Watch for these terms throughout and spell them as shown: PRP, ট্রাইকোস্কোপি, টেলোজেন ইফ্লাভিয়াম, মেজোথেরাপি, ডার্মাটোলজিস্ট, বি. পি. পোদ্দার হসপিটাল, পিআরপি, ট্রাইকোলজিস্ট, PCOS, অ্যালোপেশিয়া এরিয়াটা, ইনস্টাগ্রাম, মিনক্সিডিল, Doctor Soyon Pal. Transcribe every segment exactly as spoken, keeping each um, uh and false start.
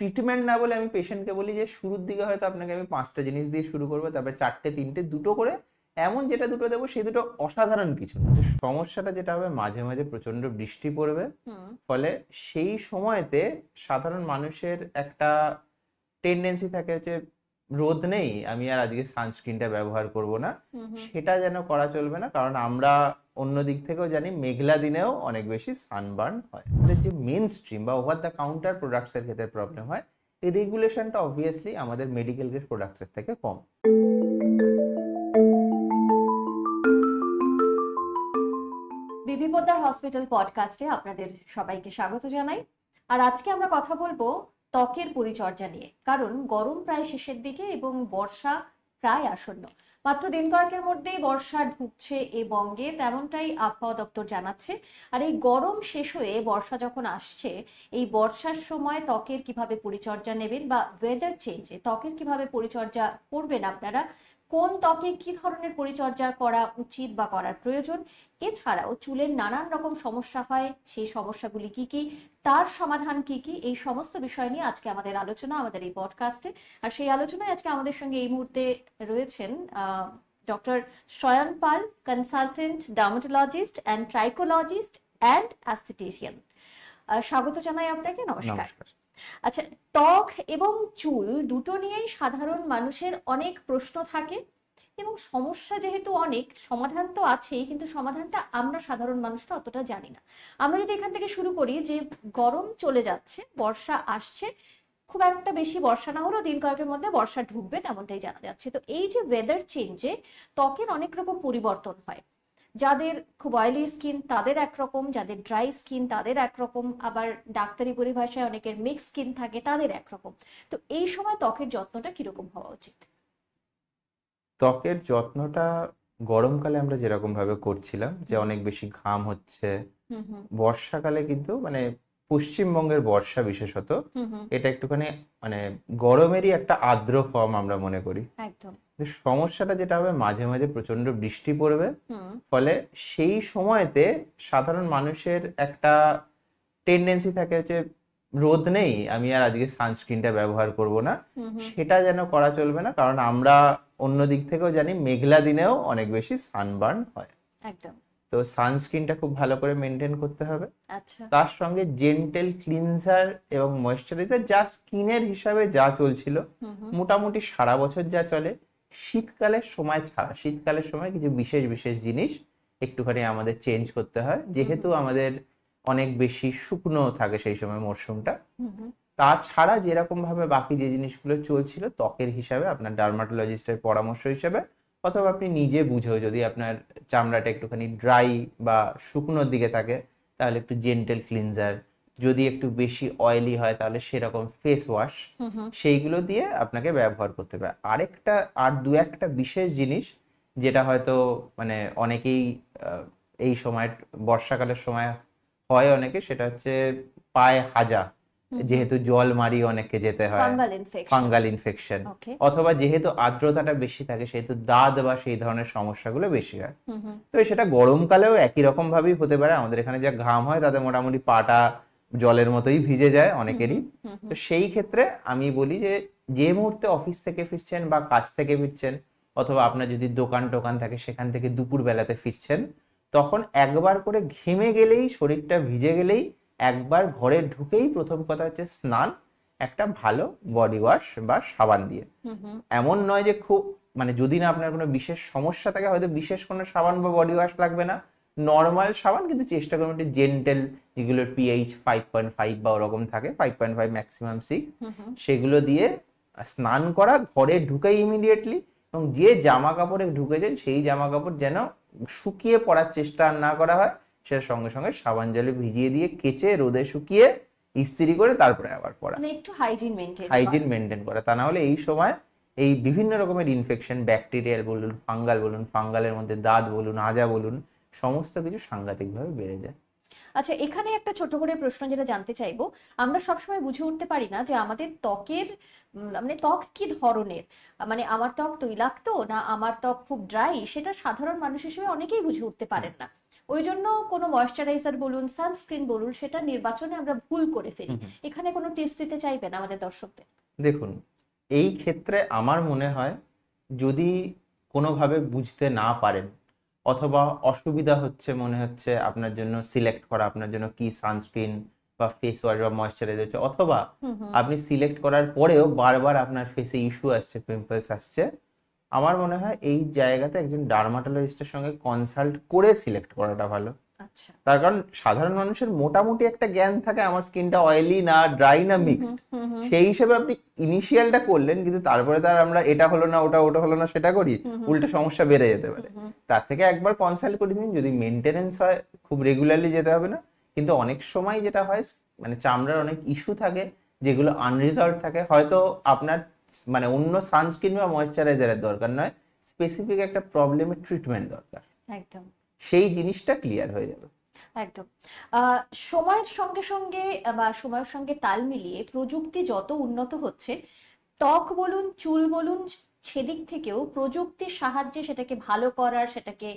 Treatment না বলে আমি পেশেন্টকে বলি যে শুরুর দিকে হয়তো আপনাকে আমি পাঁচটা জিনিস দিয়ে শুরু করবো, তারপরে চারটে তিনটে দুটো করে, এমন যেটা দুটো দেবো সেই দুটো অসাধারণ কিছু না। সমস্যাটা যেটা হবে, মাঝে মাঝে প্রচন্ড বৃষ্টি পড়বে, ফলে সেই সময়তে সাধারণ মানুষের একটা টেন্ডেন্সি থাকে হচ্ছে রোদ নেই আমি আর আজকে সানস্ক্রিনটা ব্যবহার করব না। সেটা যেন করা চলবে না, কারণ আমরা অন্য দিক থেকেও জানি মেঘলা দিনেও অনেক বেশি সানবার্ন হয়। আমাদের যে মেইনস্ট্রিম বা ওভার দ্য কাউন্টার প্রোডাক্টস এর ক্ষেত্রে প্রবলেম হয়, এই রেগুলেশনটা অবভিয়াসলি আমাদের মেডিকেল গ্রেড প্রোডাক্টস এর থেকে কম। বি. পি. পোদ্দার হসপিটাল পডকাস্টে আপনাদের সবাইকে স্বাগত জানাই। আর আজকে আমরা কথা বলবো ত্বকের পরিচর্যা নিয়ে, কারণ গরম প্রায় শেষের দিকে এবং বর্ষা প্রায় আসন্ন। মাত্র দিন কয়েকের মধ্যেই বর্ষা ঢুকছে এ বঙ্গে, তেমনটাই আবহাওয়া দপ্তর জানাচ্ছে। আর এই গরম শেষ হয়ে বর্ষা যখন আসছে, এই বর্ষার সময় ত্বকের কিভাবে পরিচর্যা নেবেন বা ওয়েদার চেঞ্জে ত্বকের কিভাবে পরিচর্যা করবেন আপনারা, কোন ত্বকে কি ধরনের পরিচর্যা করা উচিত বা করার প্রয়োজন, এছাড়াও চুলের নানান রকম সমস্যা হয়, সেই সমস্যাগুলি কি কি, তার সমাধান কি কি, এই সমস্ত বিষয় নিয়ে আজকে আমাদের আলোচনা আমাদের এই পডকাস্টে। আর সেই আলোচনায় আজকে আমাদের সঙ্গে এই মুহূর্তে রয়েছেন ah doctor Sayan Pal, consultant ডার্মাটোলজিস্ট and ট্রাইকোলজিস্ট and aesthetician. স্বাগত জানাই আপনাকে। নমস্কার। আচ্ছা, ত্বক এবং চুল দুটো নিয়েই সাধারণ মানুষের অনেক প্রশ্ন থাকে এবং সমস্যা যেহেতু অনেক, সমাধান তো আছেই, কিন্তু সমাধানটা আমরা সাধারণ মানুষরা অতটা জানি না। আমরা যদি এখান থেকে শুরু করি যে গরম চলে যাচ্ছে, বর্ষা আসছে, খুব একটা বেশি বর্ষা না হলেও দিন কয়েকের মধ্যে বর্ষা ঢুকবে তেমনটাই জানা যাচ্ছে। তো এই যে ওয়েদার চেঞ্জে ত্বকের অনেক রকম পরিবর্তন হয়, যাদের খুব অয়েলি স্কিন তাদের একরকম, যাদের ড্রাই স্কিন তাদের একরকম, আবার ডাক্তারি পরিভাষায় অনেকের মিক্স স্কিন থাকে তাদের একরকম। তো এই সময় ত্বকের যত্নটা কিরকম হওয়া উচিত? ত্বকের যত্নটা গরমকালে আমরা যেরকম ভাবে করছিলাম যে অনেক বেশি ঘাম হচ্ছে, বর্ষাকালে কিন্তু মানে পশ্চিমবঙ্গের বর্ষা বিশেষত এটা একটুখানি মানে গরমেরই একটা আর্দ্র ফর্ম আমরা মনে করি। একদম। সমস্যাটা যেটা হবে, মাঝে মাঝে প্রচন্ড বৃষ্টি পড়বে, ফলে সেই সময়তে সাধারণ মানুষের একটা টেন্ডেন্সি থাকে হচ্ছে রোদ নেই আমি আর আজকে সানস্ক্রিনটা ব্যবহার করব না। সেটা যেন করা চলবে না, কারণ আমরা অন্য দিক থেকেও জানি মেঘলা দিনেও অনেক বেশি সানবার্ন হয়। একদম। তো সানস্ক্রিনটা খুব ভালো করে মেনটেন করতে হবে। আচ্ছা। তার সঙ্গে জেন্টেল ক্লিনজার এবং ময়েশ্চারাইজার, যা স্কিনের হিসাবে যা চলছিল মোটামুটি সারা বছর যা চলে, শীতকালের সময় ছাড়া। শীতকালের সময় কিছু বিশেষ বিশেষ জিনিস একটুখানি আমাদের চেঞ্জ করতে হয়, যেহেতু আমাদের অনেক বেশি শুকনো থাকে সেই সময় মরশুমটা। তাছাড়া যেরকম ভাবে বাকি যে জিনিসগুলো চলছিল ত্বকের হিসাবে আপনার ডার্মাটোলজিস্টের পরামর্শ হিসাবে, অথবা আপনি নিজে বুঝেও যদি আপনার চামড়াটা একটুখানি ড্রাই বা শুকনোর দিকে থাকে তাহলে একটু জেন্টেল ক্লিনজার, যদি একটু বেশি অয়েলি হয় তাহলে সেরকম ফেস ওয়াশ, সেইগুলো দিয়ে আপনাকে ব্যবহার করতে হবে। আরেকটা আর দু একটা বিশেষ জিনিস যেটা হয়তো মানে অনেকেই এই সময় বর্ষাকালের সময় হয় অনেকে, সেটা হচ্ছে পায়ে হাজা, যেহেতু জল মারি অনেককে যেতে হয়, ফাঙ্গাল ইনফেকশন, অথবা যেহেতু আর্দ্রতাটা বেশি থাকে সেহেতু দাঁত বা সেই ধরনের সমস্যাগুলো বেশি হয়। তো সেটা গরমকালেও একই রকম ভাবেই হতে পারে। আমাদের এখানে যা ঘাম হয় তাতে মোটামুটি পাটা জলের মতোই ভিজে যায় অনেকেরই। তো সেই ক্ষেত্রে আমি বলি যে যে মুহূর্তে অফিস থেকে ফিরছেন বা কাজ থেকে ফিরছেন, অথবা আপনার যদি দোকান টোকান থাকে সেখান থেকে দুপুর বেলাতে ফিরছেন, তখন একবার করে ঘেমে গেলেই, শরীরটা ভিজে গেলেই, একবার ঘরে ঢুকেই প্রথম কথা হচ্ছে স্নান, একটা ভালো বডি ওয়াশ বা সাবান দিয়ে। এমন নয় যে খুব মানে যদি না আপনার কোনো বিশেষ সমস্যা থাকে হয়তো বিশেষ কোনো সাবান বা বডি ওয়াশ লাগবে না, নর্মাল সাবান, কিন্তু চেষ্টা করবেন একটু জেন্টেল, যেগুলোর পিএইচ ফাইভ পয়েন্ট ফাইভ বা ওরকম থাকে, five point five maximum six, সেগুলো দিয়ে স্নান করা, ঘরে ঢুকে ইমিডিয়েটলি, এবং যে জামা কাপড়ে ঢুকে যায় সেই জামা কাপড় যেন শুকিয়ে পড়ার চেষ্টা না করা হয়, সেটার সঙ্গে সঙ্গে সাবান জলে ভিজিয়ে দিয়ে কেচে রোদে শুকিয়ে ইস্ত্রি করে তারপরে আবার পরা, একটু হাইজিন মেইনটেইন হাইজিন মেইনটেইন করা। তা না হলে এই সময় এই বিভিন্ন রকমের ইনফেকশন, ব্যাকটেরিয়াল বলুন, ফাঙ্গাল বলুন, ফাঙ্গালের মধ্যে দাঁত বলুন, হাজা বলুন, সমস্ত কিছু সাংঘাতিকভাবে বেড়ে যায়। আচ্ছা, এখানে একটা ছোট করে প্রশ্ন যেটা জানতে চাইবো, আমরা সবসময় বুঝে উঠতে পারি না যে আমাদের ত্বকের মানে ত্বক কি ধরনের, মানে আমার ত্বক তৈলাক্ত না আমার ত্বক খুব ড্রাই, সেটা সাধারণ মানুষ হিসেবে অনেকেই বুঝে উঠতে পারেন না। ওই জন্য কোনো ময়শ্চারাইজার বলুন, সানস্ক্রিন বলুন, সেটা নির্বাচনে আমরা ভুল করে ফেলি। এখানে কোনো টিপস দিতে চাইবেন আমাদের দর্শকদের? দেখুন, এই ক্ষেত্রে আমার মনে হয় যদি কোনোভাবে বুঝতে না পারেন অথবা অসুবিধা হচ্ছে মনে হচ্ছে আপনার জন্য সিলেক্ট করা, আপনার জন্য কি সানস্ক্রিন বা ফেস ওয়াশ বা ময়শ্চারাইজার হচ্ছে, অথবা আপনি সিলেক্ট করার পরেও বারবার আপনার ফেসে ইস্যু আসছে, পিম্পলস আসছে, আমার মনে হয় এই জায়গাতে একজন ডার্মাটোলজিস্টের সঙ্গে কনসাল্ট করে সিলেক্ট করাটা ভালো। আচ্ছা, তার কারণ সাধারণ মানুষের মোটামুটি একটা জ্ঞান থাকে আমার স্কিনটা অয়েলি না ড্রাই না মিক্সড, সেই হিসেবে আপনি ইনিশিয়ালটা করলেন, কিন্তু তারপরে তার আমরা এটা হলো না ওটা ওটা হলো না সেটা করি, উল্টো সমস্যা বেড়ে যেতে পারে। তার থেকে একবার কনসাল্ট করে দিন, যদি মেনটেনেন্স হয় খুব রেগুলারলি যেতে হবে না, কিন্তু অনেক সময় যেটা হয় মানে চামড়ার অনেক ইস্যু থাকে যেগুলো আনরিজলভড থাকে, হয়তো আপনার মানে অন্য সানস্ক্রিন বা ময়েশ্চারাইজারের দরকার নয়, স্পেসিফিক একটা প্রবলেমের ট্রিটমেন্ট দরকার, একদম সেই জিনিসটা ক্লিয়ার হয়ে যাবে। একদম সময়ের সঙ্গে সঙ্গে বা সময়ের সঙ্গে তাল মিলিয়ে প্রযুক্তি যত উন্নত হচ্ছে, ত্বক বলুন চুল বলুন, সেদিক থেকেও প্রযুক্তির সাহায্যে সেটাকে ভালো করার, সেটাকে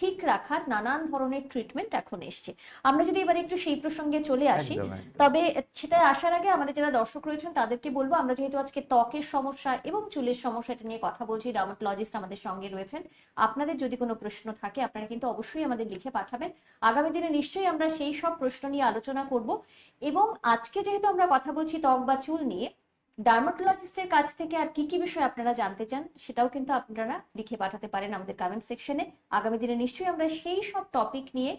ঠিক রাখার নানান ধরনের ট্রিটমেন্ট এখন এসছে। আমরা যদি এবার একটু সেই প্রসঙ্গে চলে আসি, তবে সেটা আসার আগে আমাদের যারা দর্শক রয়েছেন তাদেরকে বলবো, আমরা যেহেতু আজকে ত্বকের সমস্যা এবং চুলের সমস্যা এটা নিয়ে কথা বলছি, ডার্মাটোলজিস্ট আমাদের সঙ্গে রয়েছেন, আপনাদের যদি কোনো প্রশ্ন থাকে আপনারা কিন্তু অবশ্যই আমাদের লিখে পাঠাবেন। আগামী দিনে নিশ্চয়ই আমরা সেই সব প্রশ্ন নিয়ে আলোচনা করব। এবং আজকে যেহেতু আমরা কথা বলছি ত্বক বা চুল নিয়ে, ডার্মাটোলজিস্টের কাছ থেকে আর কি কি বিষয় আপনারা জানতে চান সেটাও কিন্তু আপনারা লিখে পাঠাতে পারেন আমাদের কমেন্ট সেকশনে। আগামী দিনে নিশ্চয়ই আমরা সেই সব টপিক নিয়ে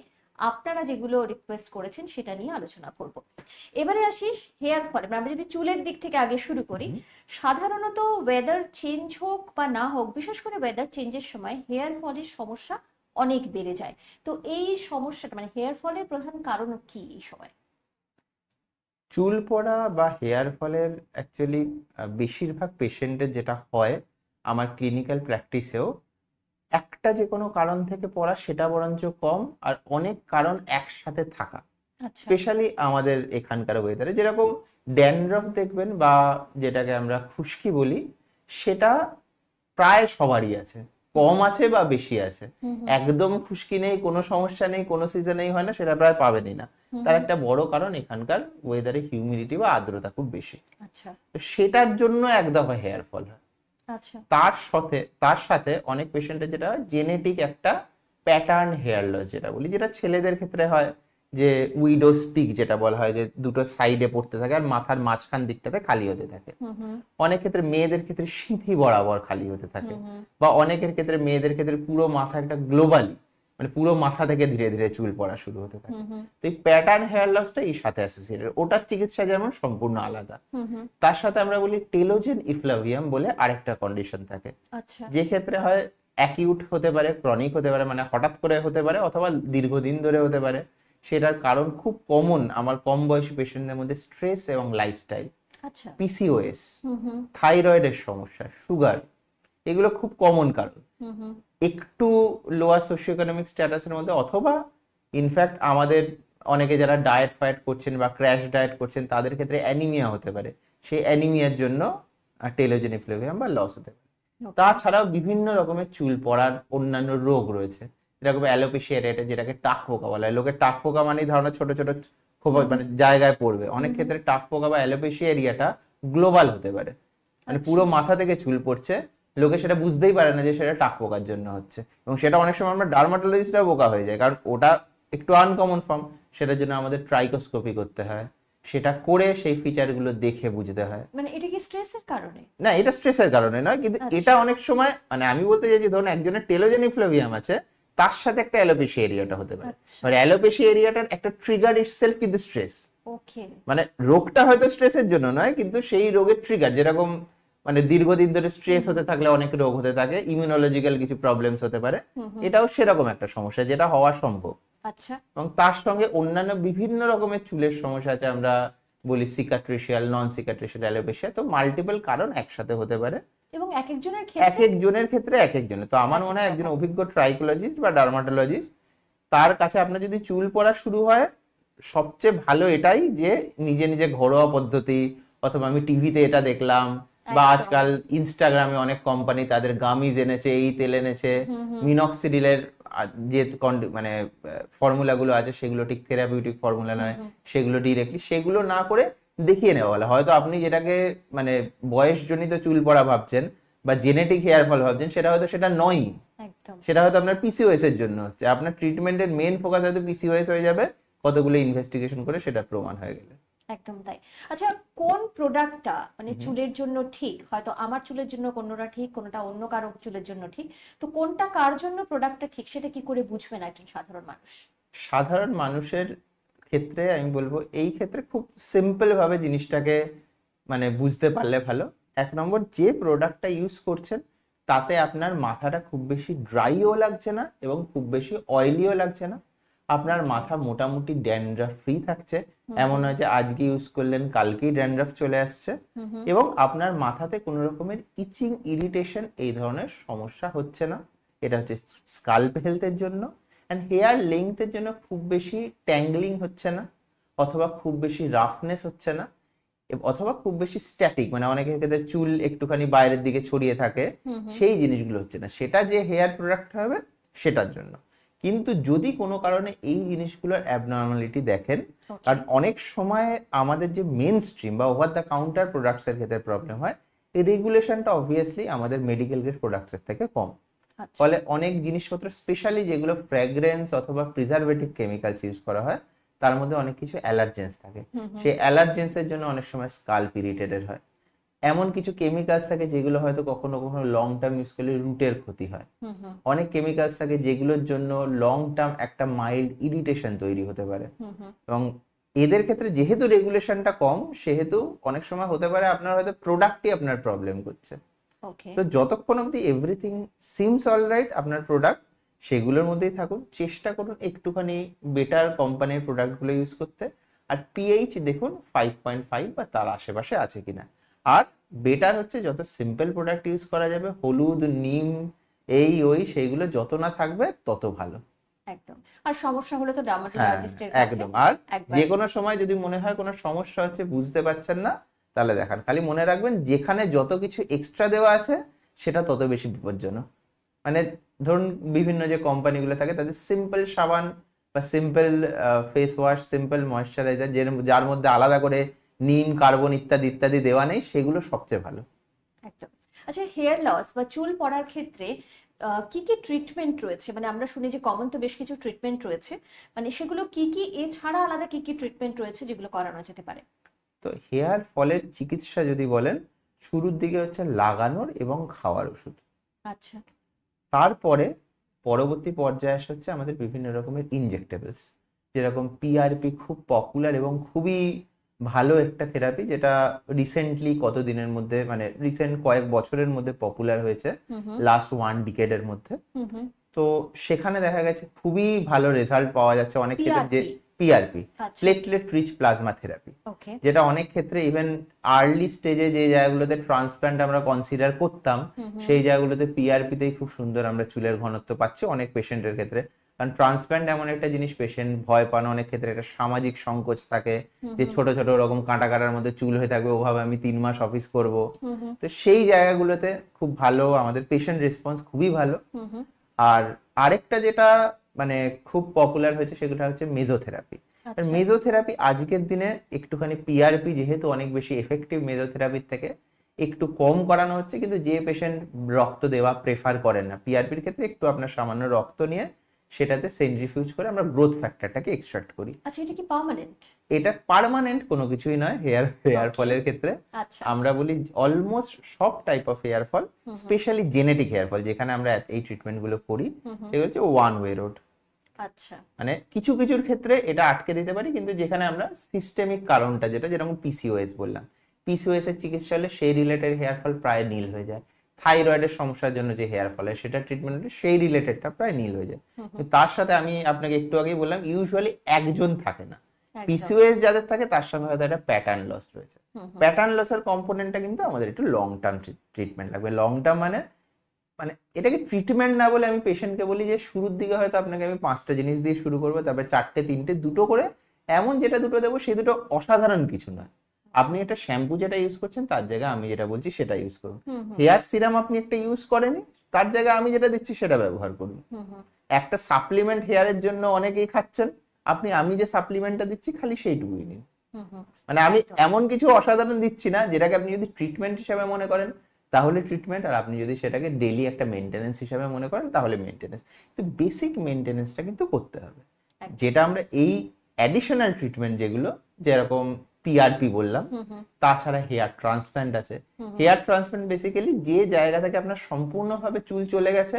আপনারা যেগুলো রিকোয়েস্ট করেছেন সেটা নিয়ে আলোচনা করব। এবারে আসিস হেয়ার ফল, আমরা যদি চুলের দিক থেকে আগে শুরু করি, সাধারণত ওয়েদার চেঞ্জ হোক বা না হোক, বিশেষ করে ওয়েদার চেঞ্জের সময় হেয়ার ফলের সমস্যা অনেক বেড়ে যায়। তো এই সমস্যাটা মানে হেয়ার ফলের প্রধান কারণ কি এই সময়? চুল পড়া বা হেয়ার ফলের অ্যাকচুয়ালি বেশিরভাগ পেশেন্টের যেটা হয় আমার ক্লিনিক্যাল প্র্যাকটিসেও, একটা যে কোনো কারণ থেকে পড়া সেটা বরঞ্চ কম, আর অনেক কারণ একসাথে থাকা, স্পেশালি আমাদের এখানকার ওয়েদারে। যেরকম ড্যান্ড্রফ দেখবেন বা যেটাকে আমরা খুশকি বলি, সেটা প্রায় সবারই আছে, কম আছে বা বেশি আছে। একদম খুশকি নেই, কোনো সমস্যা নেই, কোনো সিজনেই হয় না, সেটা প্রায় পাবেনই না। তার একটা বড় কারণ এখানকার ওয়েদারে হিউমিডিটি বা আর্দ্রতা খুব বেশি। আচ্ছা, সেটার জন্য এক দফা হেয়ার ফল হয়। আচ্ছা, তার সাথে তার সাথে অনেক পেশেন্টের যেটা হয় জেনেটিক একটা প্যাটার্ন হেয়ার লস যেটা বলি, যেটা ছেলেদের ক্ষেত্রে হয় যে উইডো স্পিক যেটা বলা হয়, যে দুটো সাইডে পড়তে থাকে আর মাথার মাঝখান দিকটাতে খালি হতে থাকে। অনেক ক্ষেত্রে মেয়েদের ক্ষেত্রে সিঁথি বরাবর খালি হতে থাকে, বা অনেকের ক্ষেত্রে মেয়েদের ক্ষেত্রে পুরো মাথা একটা গ্লোবালি মানে পুরো মাথা থেকে ধীরে ধীরে চুল পড়া শুরু হতে থাকে। তো এই প্যাটার্ন হেয়ার লসটা এর সাথে অ্যাসোসিয়েটেড, ওটার চিকিৎসা যেমন সম্পূর্ণ আলাদা। তার সাথে আমরা বলি টেলোজেন ইফ্লাভিয়াম বলে আরেকটা কন্ডিশন থাকে, যে ক্ষেত্রে হয় অ্যাকিউট হতে পারে, ক্রনিক হতে পারে মানে হঠাৎ করে হতে পারে, অথবা দীর্ঘদিন ধরে হতে পারে। সেটার কারণ খুব কমন আমার কম বয়সী পেশেন্টদের মধ্যে স্ট্রেস এবং লাইফস্টাইল, পিসিওএস, থাইরয়েডের সমস্যা, সুগার, এগুলো খুব কমন কারণ। একটু লোয়ার সোশিও ইকোনমিক স্ট্যাটাসের মধ্যে, অথবা ইনফ্যাক্ট আমাদের অনেকে যারা ডায়েট ফায়েট করছেন বা ক্র্যাশ ডায়েট করছেন তাদের ক্ষেত্রে অ্যানিমিয়া হতে পারে, সেই অ্যানিমিয়ার জন্য টেলোজেন ইফ্লাভিয়াম বা লস হতে পারে। তাছাড়াও বিভিন্ন রকমের চুল পড়ার অন্যান্য রোগ রয়েছে, যেরকম অ্যালোপেশিয়া রেটা, যেটাকে টাক পোকা বলা হয়। লোকে টাক পোকা মানে ধারণা ছোট ছোট খোপ মানে জায়গায় পড়বে, অনেক ক্ষেত্রে টাক পোকা বা অ্যালোপেশিয়া এরিয়াটা গ্লোবাল হতে পারে, মানে পুরো মাথা থেকে চুল পড়ছে, লোকে সেটা বুঝতেই পারে না যে সেটা টাক পোকার জন্য হচ্ছে। এবং সেটা অনেক সময় আমরা ডার্মাটোলজিস্টরা বোকা হয়ে যায়, কারণ ওটা একটু আনকমন ফর্ম, সেটার জন্য আমাদের ট্রাইকোস্কোপি করতে হয়, সেটা করে সেই ফিচারগুলো দেখে বুঝতে হয়। মানে এটা কি স্ট্রেসের কারণে? না, এটা স্ট্রেসের কারণে নয়, কিন্তু এটা অনেক সময় মানে আমি বলতে চাই যে ধরুন একজনের টেলোজেন ইফ্লাভিয়াম আছে, তার সাথে একটা অ্যালোপেশিয়া এরিয়াটা হতে পারে, মানে অ্যালোপেশিয়া এরিয়াটার একটা ট্রিগার ইটসেলফ কিন্তু স্ট্রেস। ওকে, মানে রোগটা হয়তো স্ট্রেসের জন্য নয়, কিন্তু সেই রোগের ট্রিগার, যেরকম মানে দীর্ঘদিন ধরে স্ট্রেস হতে থাকলে অনেক রোগ হতে থাকে, ইমিউনোলজিক্যাল কিছু প্রবলেমস হতে পারে, এটাও সেরকম একটা সমস্যা যেটা হওয়া সম্ভব। আচ্ছা, এবং তার সঙ্গে অন্যান্য বিভিন্ন রকমের চুলের সমস্যা আছে, আমরা বলি সিকাট্রিশিয়াল, নন সিকাট্রিশিয়াল অ্যালোপেশিয়া। তো মাল্টিপল কারণ একসাথে হতে পারে এবং এক একজনের এক একজনের ক্ষেত্রে এক একজনের। তো আমার মনে হয় একজন অভিজ্ঞ ট্রাইকোলজিস্ট বা ডার্মাটোলজিস্ট, তার কাছে আপনার যদি চুল পড়া শুরু হয়, সবচেয়ে ভালো এটাই যে নিজে নিজে ঘরোয়া পদ্ধতি, অথবা আমি টিভিতে এটা দেখলাম, বা আজকাল ইনস্টাগ্রামে অনেক কোম্পানি তাদের গামিজ এনেছে, এই তেল এনেছে, মিনক্সিডিলের যে মানে ফর্মুলাগুলো আছে সেগুলো ঠিক থেরাপিউটিক ফর্মুলা নয়, সেগুলো ডিরেক্টলি সেগুলো না করে দেখিয়ে নেওয়া হলো। হয়তো আপনি যেটাকে মানে বয়সজনিত চুল পড়া ভাবছেন বা জেনেটিক হেয়ার ফল ভাবছেন সেটা হয়তো সেটা নয়, সেটা হয়তো আপনার পিসিওএস এর জন্য হচ্ছে। আপনার ট্রিটমেন্টের মেইন ফোকাস হয়তো পিসিওএস হয়ে যাবে কতগুলো ইনভেস্টিগেশন করে সেটা প্রমাণ হয়ে গেলে। একদম তাই। আচ্ছা, কোন প্রোডাক্টটা মানে চুলের জন্য ঠিক, হয়তো আমার চুলের জন্য কোনটা ঠিক কোনটা অন্য কারো চুলের জন্য ঠিক, তো কোনটা কার জন্য প্রোডাক্টটা ঠিক সেটা কি করে বুঝবেন একজন সাধারণ মানুষ? সাধারণ মানুষের ক্ষেত্রে আমি বলবো এই ক্ষেত্রে খুব সিম্পল ভাবে জিনিসটাকে মানে বুঝতে পারলে ভালো। এক নম্বর, যে প্রোডাক্টটা ইউজ করছেন তাতে আপনার মাথাটা খুব বেশি ড্রাইও লাগছে না এবং খুব বেশি অয়েলিও লাগছে না, আপনার মাথা মোটামুটি ড্যান্ড্রাফ ফ্রি থাকছে, এমন হয় যে আজকে ইউজ করলেন কালকেই ড্যান্ড্রাফ চলে আসছে, এবং আপনার মাথাতে কোনো রকমের ইচিং ইরিটেশন এই ধরনের সমস্যা হচ্ছে না। এটা হচ্ছে স্কাল্প হেলথের জন্য। অ্যান্ড হেয়ার লেন্থের জন্য খুব বেশি ট্যাঙ্গলিং হচ্ছে না, অথবা খুব বেশি রাফনেস হচ্ছে না, অথবা খুব বেশি স্ট্যাটিক মানে অনেকের ক্ষেত্রে চুল একটুখানি বাইরের দিকে ছড়িয়ে থাকে, সেই জিনিসগুলো হচ্ছে না। সেটা যে হেয়ার প্রোডাক্ট হবে সেটার জন্য। কিন্তু যদি কোনো কারণে এই জিনিসগুলোর অ্যাবনর্মালিটি দেখেন, কারণ অনেক সময় আমাদের যে মেইন স্ট্রিম বা ওভার দ্য কাউন্টার প্রোডাক্টস এর ক্ষেত্রে প্রবলেম হয়, এই রেগুলেশনটা অবভিয়াসলি আমাদের মেডিকেল গ্রেড প্রোডাক্টস এর থেকে কম, ফলে অনেক জিনিসপত্র স্পেশালি যেগুলো ফ্র্যাগরেন্স অথবা প্রিজারভেটিভ কেমিক্যালস ইউজ করা হয় তার মধ্যে অনেক কিছু অ্যালার্জেন্স থাকে, সেই অ্যালার্জেন্স এর জন্য অনেক সময় স্কাল্প ইরিটেটেড হয়। এমন কিছু কেমিক্যালস থাকে যেগুলো হয়তো কখনো কখনো লং টার্ম ইউজ করলে রুটের ক্ষতি হয়, অনেক কেমিক্যালস থাকে যেগুলোর জন্য লং টার্ম একটা মাইল্ড ইরিটেশন তৈরি হতে পারে, এবং এদের ক্ষেত্রে যেহেতু রেগুলেশনটা কম সেহেতু অনেক সময় হতে পারে আপনার হয়তো প্রোডাক্টই আপনার প্রবলেম করছে। তো যতক্ষণ অব্দি এভরিথিং সিমস অল রাইট আপনার প্রোডাক্ট, সেগুলোর মধ্যেই থাকুন, চেষ্টা করুন একটুখানি বেটার কোম্পানির প্রোডাক্টগুলো ইউজ করতে। আর পিএইচ দেখুন ফাইভ পয়েন্ট ফাইভ বা তার আশেপাশে আছে কিনা। আর বেটার হচ্ছে যত সিম্পল প্রোডাক্ট ইউজ করা যাবে, হলুদ নিম এই ওই সেইগুলো যত না থাকবে তত ভালো। একদম। আর সমস্যা হলে তো ডার্মাটোলজিস্টের কাছে। একদম। আর যে কোনো সময় যদি মনে হয় কোনো সমস্যা হচ্ছে বুঝতে পারছেন না তাহলে দেখান। খালি মনে রাখবেন যেখানে যত কিছু এক্সট্রা দেওয়া আছে সেটা তত বেশি বিপজ্জনক। মানে ধরুন বিভিন্ন যে কোম্পানিগুলো থাকে তাদের সিম্পল সাবান বা simple face wash, simple moisturiser যার মধ্যে আলাদা করে নিম কার্বন ইত্যাদি ইত্যাদি দেওয়া নেই সেগুলো সবচেয়ে ভালো। একদম। আচ্ছা, হেয়ার লস বা চুল পড়ার ক্ষেত্রে কি কি ট্রিটমেন্ট রয়েছে? মানে আমরা শুনি যে কমন তো বেশ কিছু ট্রিটমেন্ট রয়েছে, মানে সেগুলো কি কি, এছাড়া আলাদা কি কি ট্রিটমেন্ট রয়েছে যেগুলো করানো যেতে পারে? তো হেয়ার ফলের চিকিৎসা যদি বলেন, শুরুর দিকে হচ্ছে লাগানোর এবং খাওয়ার ওষুধ। আচ্ছা। তারপরে পরবর্তী পর্যায়ে হচ্ছে আমাদের বিভিন্ন রকমের ইনজেক্টেবলস, যেরকম পিআরপি খুব পপুলার এবং খুবই ভালো একটা থেরাপি, যেটা রিসেন্টলি কতদিনের মধ্যে মানে রিসেন্ট কয়েক বছরের মধ্যে পপুলার হয়েছে, লাস্ট ওয়ান ডিকেড এর মধ্যে। তো সেখানে দেখা গেছে খুবই ভালো রেজাল্ট পাওয়া যাচ্ছে অনেক ক্ষেত্রে, যে পিআরপি platelet rich plasma therapy, যেটা অনেক ক্ষেত্রে ইভেন আর্লি স্টেজে যে জায়গাগুলোতে ট্রান্সপ্ল্যান্ট আমরা কনসিডার করতাম সেই জায়গাগুলোতে পিআরপিতেই খুব সুন্দর আমরা চুলের ঘনত্ব পাচ্ছি অনেক পেশেন্টের ক্ষেত্রে। কারণ ট্রান্সপ্ল্যান্ট এমন একটা জিনিস পেশেন্ট ভয় পান অনেক ক্ষেত্রে, একটা সামাজিক সংকোচ থাকে যে ছোট ছোট ওরকম কাঁটা কাটার মধ্যে চুল হয়ে থাকবে, ওভাবে আমি তিন মাস অফিস করব। তো সেই জায়গাগুলোতে খুব ভালো আমাদের পেশেন্ট রেসপন্স খুবই ভালো। আর আরেকটা যেটা মানে খুব পপুলার হয়েছে সেগুলো হচ্ছে মেজোথেরাপি। আর মেজোথেরাপি আজকের দিনে একটুখানি পিআরপি যেহেতু অনেক বেশি এফেক্টিভ মেজোথেরাপির থেকে একটু কম করানো হচ্ছে, কিন্তু যে পেশেন্ট রক্ত দেওয়া প্রেফার করেন না, পিআরপির ক্ষেত্রে একটু আপনার সামান্য রক্ত নিয়ে সেটাতে সেন্ট্রিফিউজ করে আমরা গ্রোথ ফ্যাক্টরটাকে এক্সট্রাক্ট করি। আচ্ছা, এটা কি পার্মানেন্ট? এটা পার্মানেন্ট কোনো কিছুই নয় হেয়ার হেয়ার ফলের ক্ষেত্রে। আচ্ছা। আমরা বলি অলমোস্ট সব type of hair fall, specially genetic hair fall যেখানে আমরা এই ট্রিটমেন্টগুলো করি, এটা হচ্ছে ওয়ান ওয়ে রোড। আচ্ছা। মানে কিছু কিছুর ক্ষেত্রে এটা আটকে দিতে পারি, কিন্তু যেখানে আমরা সিস্টেমিক কারণটা যেটা, যেমন পিসিওএস বললাম, পিসিওএস এর চিকিৎসা হলে সেই রিলেটেড হেয়ার ফল প্রায় নীল হয়ে যায়। থাইরয়েডের সমস্যার জন্য যে হেয়ার ফল হয় সেটা ট্রিটমেন্ট হলে সেই রিলেটেডটা প্রায় নীল হয়ে যায়। তার সাথে আমি আপনাকে একটু আগেই বললাম ইউজুয়ালি একজন থাকে না, পিসিওএস যাদের থাকে তার সঙ্গে হয়তো একটা প্যাটার্ন লস রয়েছে। প্যাটার্ন লসের কম্পোনেন্টটা কিন্তু আমাদের একটু লং টার্ম ট্রিটমেন্ট লাগবে। লং টার্ম মানে মানে এটাকে ট্রিটমেন্ট না বলে আমি পেশেন্টকে বলি যে শুরুর দিকে হয়তো আপনাকে আমি পাঁচটা জিনিস দিয়ে শুরু করবো, তারপরে চারটে তিনটে দুটো করে, এমন যেটা দুটো দেবো সে দুটো অসাধারণ কিছু নয়। আপনি একটা শ্যাম্পু যেটা ইউজ করছেন তার জায়গায় আমি যেটা বলছি সেটা ইউজ করুন। হেয়ার সিরাম আপনি একটা ইউজ করেনি, তার জায়গায় আমি যেটা দিচ্ছি সেটা ব্যবহার করুন। একটা সাপ্লিমেন্ট হেয়ারের জন্য অনেকেই খাচ্ছেন, আপনি আমি যে সাপ্লিমেন্টটা দিচ্ছি খালি সেইটুকুই নিন। মানে আমি এমন কিছু অসাধারণ দিচ্ছি না যেটাকে আপনি যদি ট্রিটমেন্ট হিসেবে মনে করেন তাহলে ট্রিটমেন্ট, আর আপনি যদি সেটাকে ডেইলি একটা মেইনটেনেন্স হিসেবে মনে করেন তাহলে মেইনটেনেন্স। তো বেসিক মেইনটেনেন্সটা কিন্তু করতে হবে, যেটা আমরা এই অ্যাডিশনাল ট্রিটমেন্ট যেগুলো, যেরকম পিআরপি বললাম, তাছাড়া হেয়ার ট্রান্সপ্ল্যান্ট আছে। হেয়ার ট্রান্সপ্ল্যান্ট বেসিক্যালি যে জায়গা থেকে আপনার সম্পূর্ণভাবে চুল চলে গেছে,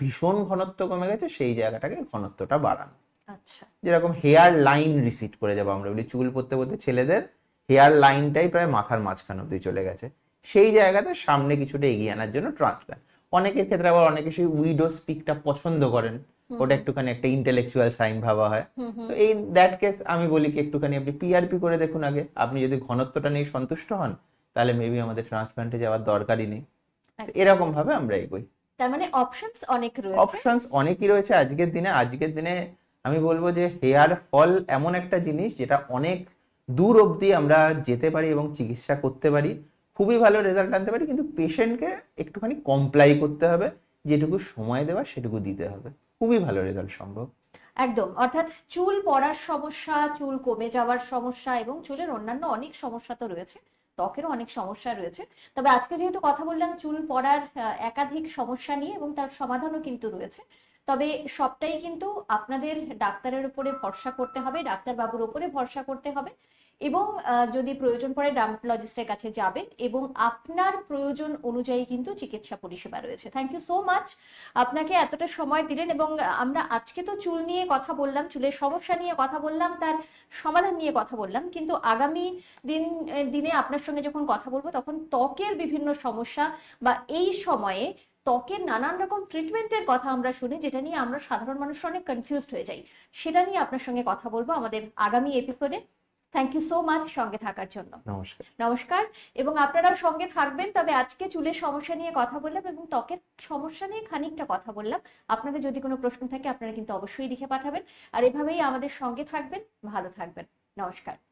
ভীষণ ঘনত্ব কমে গেছে, সেই জায়গাটাকে ঘনত্বটা বাড়ানো। আচ্ছা, যেরকম হেয়ার লাইন রিসিট করে যাবো আমরা বলি, চুল পড়তে পড়তে ছেলেদের হেয়ার লাইনটাই প্রায় মাথার মাঝখান অবধি চলে গেছে, সেই জায়গাটা সামনে কিছুটা এগিয়ে আনার জন্য ট্রান্সপ্ল্যান্ট। অনেকের ক্ষেত্রে আবার অনেকে সেই উইডো স্পিকটা পছন্দ করেন, ওটা একটুখানি একটা ইন্টেলেকচুয়াল সাইন ভাবা হয়। তো এই দ্যাট কেস আমি বলি কি একটুখানি আপনি পিআরপি করে দেখুন আগে, আপনি যদি ঘনত্বটা নিয়ে সন্তুষ্ট হন তাহলে মেবি আমাদের ট্রান্সপ্ল্যান্টে যাওয়ার দরকারই নেই। এরকম ভাবে আমরা এগোই। তার মানে অপশনস অনেক রয়েছে, অপশনস অনেকই রয়েছে আজকের দিনে। আজকের দিনে আমি বলবো যে হেয়ার ফল এমন একটা জিনিস যেটা অনেক দূর অবধি আমরা যেতে পারি এবং চিকিৎসা করতে পারি, খুবই ভালো রেজাল্ট আনতে পারি, কিন্তু পেশেন্টকে একটুখানি কমপ্লাই করতে হবে, যেটুকু সময় দেওয়া সেটুকু দিতে হবে, খুবই ভালো রেজাল্ট সম্ভব। একদম, অর্থাৎ চুল পড়ার সমস্যা, চুল কমে যাওয়ার সমস্যা এবং চুলের অন্যান্য অনেক সমস্যা তো রয়েছে, ত্বকেরও অনেক সমস্যা রয়েছে। তবে আজকে যেহেতু কথা বললাম চুল পড়ার একাধিক সমস্যা নিয়ে এবং তার সমাধানও কিন্তু রয়েছে, তবে সবটাই কিন্তু আপনাদের ডাক্তারের উপরে ভরসা করতে হবে, ডাক্তারবাবুর উপরে ভরসা করতে হবে, এবং যদি প্রয়োজন পড়ে ডার্মাটোলজিস্টের কাছে যাবেন এবং আপনার প্রয়োজন অনুযায়ী কিন্তু চিকিৎসা পরিষেবা রয়েছে। থ্যাংক ইউ সো মাচ, আপনাকে এতটা সময় দিলেন। এবং আমরা আজকে তো চুল নিয়ে কথা বললাম, চুলের সমস্যা নিয়ে কথা বললাম, তার সমাধান নিয়ে কথা বললাম, কিন্তু আগামী দিন দিনে আপনার সঙ্গে যখন কথা বলবো তখন ত্বকের বিভিন্ন সমস্যা বা এই সময়ে ত্বকের নানান রকম ট্রিটমেন্টের কথা আমরা শুনি, যেটা নিয়ে আমরা সাধারণ মানুষ অনেক কনফিউজড হয়ে যাই, সেটা নিয়ে আপনার সঙ্গে কথা বলবো আমাদের আগামী এপিসোডে। থ্যাংক ইউ সো মাচ সঙ্গে থাকার জন্য। নমস্কার। নমস্কার, এবং আপনারাও সঙ্গে থাকবেন। তবে আজকে চুলের সমস্যা নিয়ে কথা বললাম এবং ত্বকের সমস্যা নিয়ে খানিকটা কথা বললাম। আপনাদের যদি কোনো প্রশ্ন থাকে আপনারা কিন্তু অবশ্যই লিখে পাঠাবেন, আর এভাবেই আমাদের সঙ্গে থাকবেন, ভালো থাকবেন। নমস্কার।